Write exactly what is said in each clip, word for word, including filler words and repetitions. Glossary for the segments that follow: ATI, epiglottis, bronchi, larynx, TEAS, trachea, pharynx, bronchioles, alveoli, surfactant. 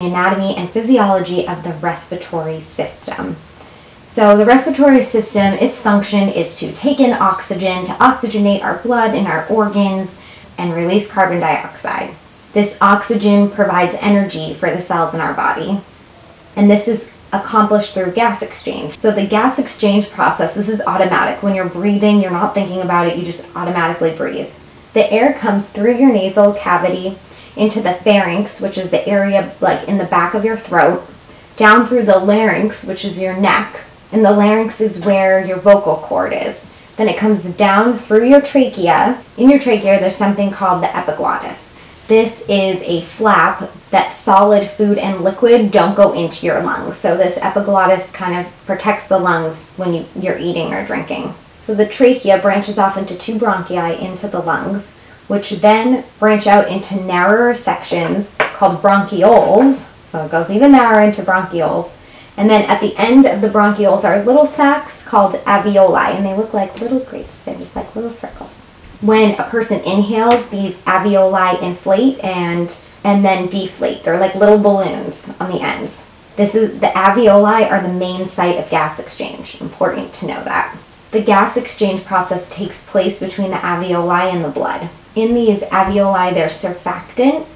Anatomy and physiology of the respiratory system. So the respiratory system, its function is to take in oxygen, to oxygenate our blood and our organs, and release carbon dioxide. This oxygen provides energy for the cells in our body, and this is accomplished through gas exchange. So the gas exchange process, this is automatic. When you're breathing, you're not thinking about it, you just automatically breathe. The air comes through your nasal cavity into the pharynx, which is the area like in the back of your throat, down through the larynx, which is your neck, and the larynx is where your vocal cord is. Then it comes down through your trachea. In your trachea, there's something called the epiglottis. This is a flap that solid food and liquid don't go into your lungs. So this epiglottis kind of protects the lungs when you, you're eating or drinking. So the trachea branches off into two bronchi into the lungs, which then branch out into narrower sections called bronchioles. So it goes even narrower into bronchioles. And then at the end of the bronchioles are little sacs called alveoli, and they look like little grapes. They're just like little circles. When a person inhales, these alveoli inflate and, and then deflate. They're like little balloons on the ends. This is, the alveoli are the main site of gas exchange. Important to know that. The gas exchange process takes place between the alveoli and the blood. In these alveoli, there's surfactant,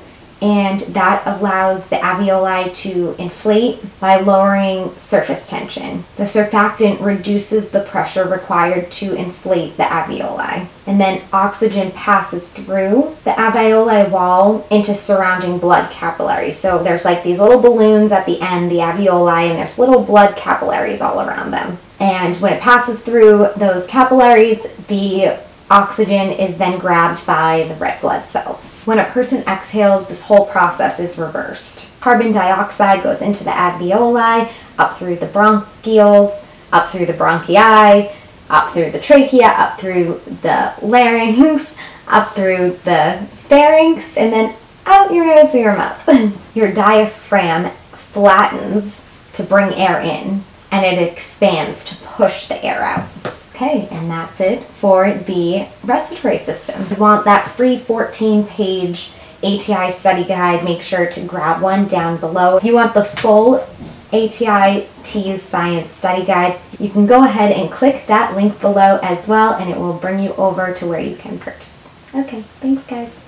and that allows the alveoli to inflate by lowering surface tension. The surfactant reduces the pressure required to inflate the alveoli, and then oxygen passes through the alveoli wall into surrounding blood capillaries. So there's like these little balloons at the end, the alveoli, and there's little blood capillaries all around them. And when it passes through those capillaries, the oxygen is then grabbed by the red blood cells. When a person exhales, this whole process is reversed. Carbon dioxide goes into the alveoli, up through the bronchioles, up through the bronchi, up through the trachea, up through the larynx, up through the pharynx, and then out your nose through your mouth. Your diaphragm flattens to bring air in, and it expands to push the air out. Okay, and that's it for the respiratory system. If you want that free fourteen page A T I study guide, make sure to grab one down below. If you want the full A T I TEAS Science Study Guide, you can go ahead and click that link below as well, and it will bring you over to where you can purchase. Okay, thanks guys.